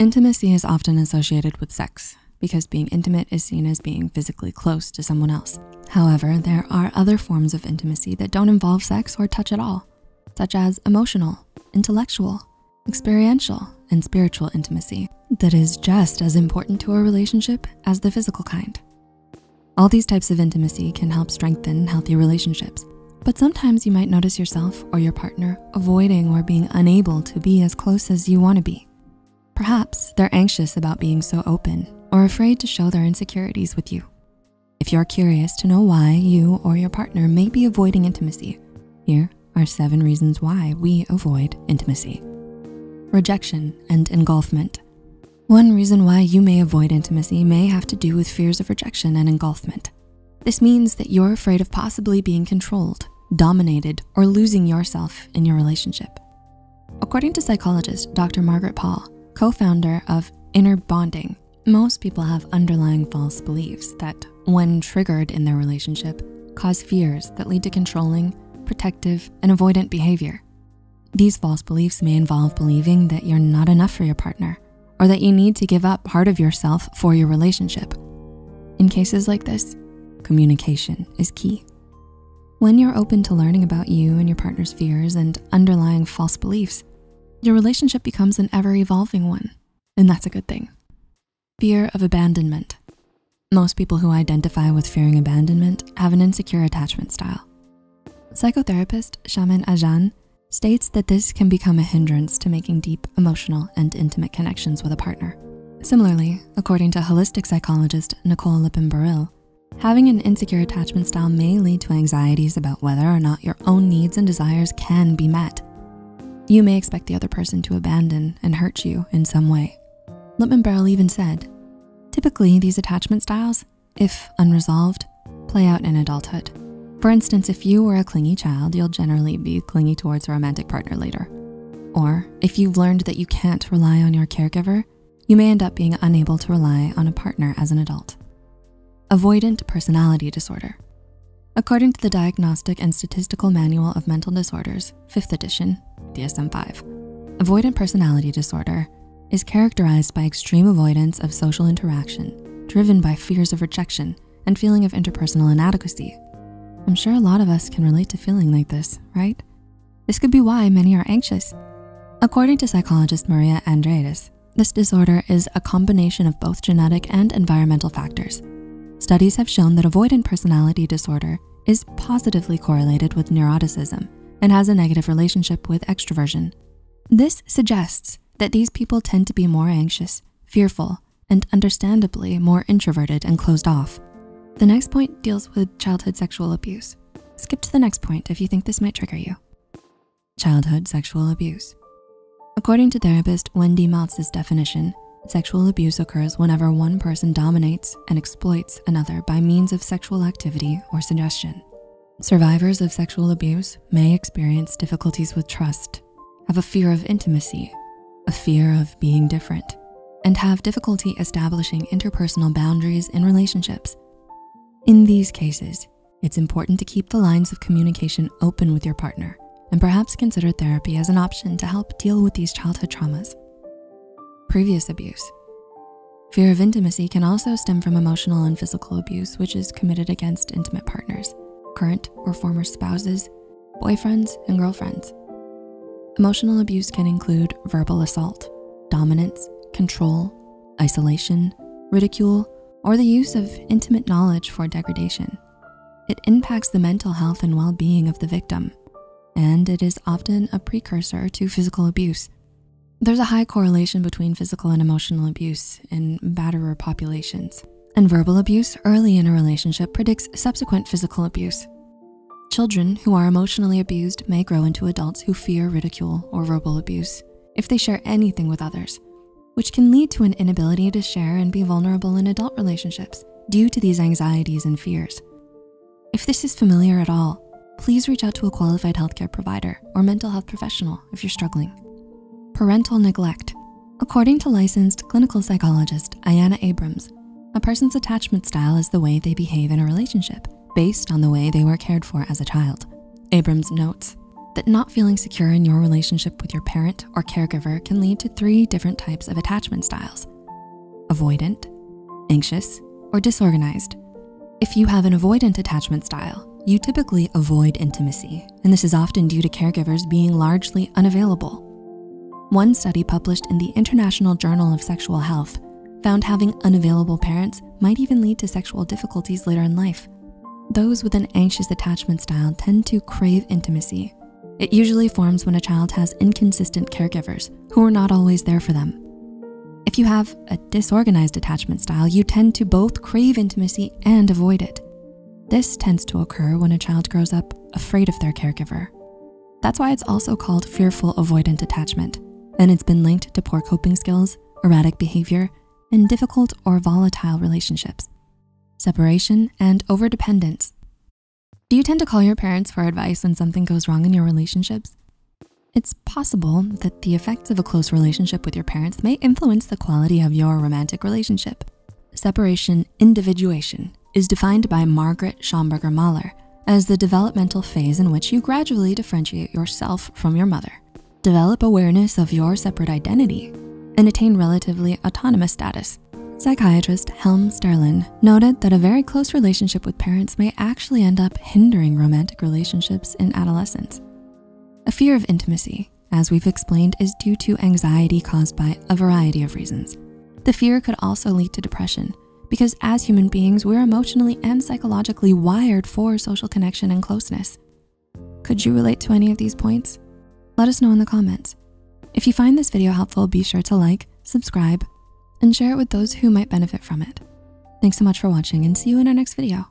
Intimacy is often associated with sex because being intimate is seen as being physically close to someone else. However, there are other forms of intimacy that don't involve sex or touch at all, such as emotional, intellectual, experiential, and spiritual intimacy that is just as important to a relationship as the physical kind. All these types of intimacy can help strengthen healthy relationships, but sometimes you might notice yourself or your partner avoiding or being unable to be as close as you wanna be. Perhaps they're anxious about being so open or afraid to show their insecurities with you. If you're curious to know why you or your partner may be avoiding intimacy, here are 7 reasons why we avoid intimacy. Rejection and engulfment. One reason why you may avoid intimacy may have to do with fears of rejection and engulfment. This means that you're afraid of possibly being controlled, dominated, or losing yourself in your relationship. According to psychologist Dr. Margaret Paul, co-founder of Inner Bonding, most people have underlying false beliefs that, when triggered in their relationship, cause fears that lead to controlling, protective, and avoidant behavior. These false beliefs may involve believing that you're not enough for your partner or that you need to give up part of yourself for your relationship. In cases like this, communication is key. When you're open to learning about you and your partner's fears and underlying false beliefs, your relationship becomes an ever-evolving one, and that's a good thing. Fear of abandonment. Most people who identify with fearing abandonment have an insecure attachment style. Psychotherapist Shaman Ajahn states that this can become a hindrance to making deep emotional and intimate connections with a partner. Similarly, according to holistic psychologist Nicole Lippen-Burrill, having an insecure attachment style may lead to anxieties about whether or not your own needs and desires can be met. You may expect the other person to abandon and hurt you in some way. Lippman-Barrell even said, typically these attachment styles, if unresolved, play out in adulthood. For instance, if you were a clingy child, you'll generally be clingy towards a romantic partner later. Or if you've learned that you can't rely on your caregiver, you may end up being unable to rely on a partner as an adult. Avoidant personality disorder. According to the Diagnostic and Statistical Manual of Mental Disorders, 5th edition, DSM-5, avoidant personality disorder is characterized by extreme avoidance of social interaction, driven by fears of rejection and feeling of interpersonal inadequacy. I'm sure a lot of us can relate to feeling like this, right? This could be why many are anxious. According to psychologist Maria Andreas, this disorder is a combination of both genetic and environmental factors. Studies have shown that avoidant personality disorder is positively correlated with neuroticism and has a negative relationship with extroversion. This suggests that these people tend to be more anxious, fearful, and understandably more introverted and closed off. The next point deals with childhood sexual abuse. Skip to the next point if you think this might trigger you. Childhood sexual abuse. According to therapist Wendy Maltz's definition, sexual abuse occurs whenever one person dominates and exploits another by means of sexual activity or suggestion. Survivors of sexual abuse may experience difficulties with trust, have a fear of intimacy, a fear of being different, and have difficulty establishing interpersonal boundaries in relationships. In these cases, it's important to keep the lines of communication open with your partner and perhaps consider therapy as an option to help deal with these childhood traumas. Previous abuse. Fear of intimacy can also stem from emotional and physical abuse, which is committed against intimate partners, current or former spouses, boyfriends, and girlfriends. Emotional abuse can include verbal assault, dominance, control, isolation, ridicule, or the use of intimate knowledge for degradation. It impacts the mental health and well-being of the victim, and it is often a precursor to physical abuse. There's a high correlation between physical and emotional abuse in batterer populations, and verbal abuse early in a relationship predicts subsequent physical abuse. Children who are emotionally abused may grow into adults who fear ridicule or verbal abuse if they share anything with others, which can lead to an inability to share and be vulnerable in adult relationships due to these anxieties and fears. If this is familiar at all, please reach out to a qualified healthcare provider or mental health professional if you're struggling. Parental neglect. According to licensed clinical psychologist Ayanna Abrams, a person's attachment style is the way they behave in a relationship based on the way they were cared for as a child. Abrams notes, that not feeling secure in your relationship with your parent or caregiver can lead to 3 different types of attachment styles: avoidant, anxious, or disorganized. If you have an avoidant attachment style, you typically avoid intimacy, and this is often due to caregivers being largely unavailable. One study published in the International Journal of Sexual Health found having unavailable parents might even lead to sexual difficulties later in life. Those with an anxious attachment style tend to crave intimacy. It usually forms when a child has inconsistent caregivers who are not always there for them. If you have a disorganized attachment style, you tend to both crave intimacy and avoid it. This tends to occur when a child grows up afraid of their caregiver. That's why it's also called fearful avoidant attachment, and it's been linked to poor coping skills, erratic behavior, and difficult or volatile relationships, separation, and overdependence. Do you tend to call your parents for advice when something goes wrong in your relationships? It's possible that the effects of a close relationship with your parents may influence the quality of your romantic relationship. Separation individuation is defined by Margaret Schomberger Mahler as the developmental phase in which you gradually differentiate yourself from your mother, develop awareness of your separate identity, and attain relatively autonomous status. Psychiatrist Helm Stierlin noted that a very close relationship with parents may actually end up hindering romantic relationships in adolescence. A fear of intimacy, as we've explained, is due to anxiety caused by a variety of reasons. The fear could also lead to depression, because as human beings, we're emotionally and psychologically wired for social connection and closeness. Could you relate to any of these points? Let us know in the comments. If you find this video helpful, be sure to like, subscribe, and share it with those who might benefit from it. Thanks so much for watching, and see you in our next video.